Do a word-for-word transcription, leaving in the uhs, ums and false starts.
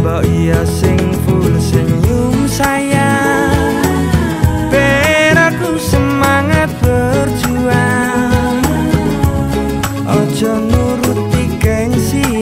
mbok iya sing full senyum sayang, biar aku semangat berjuang, ojo nuruti gengsi.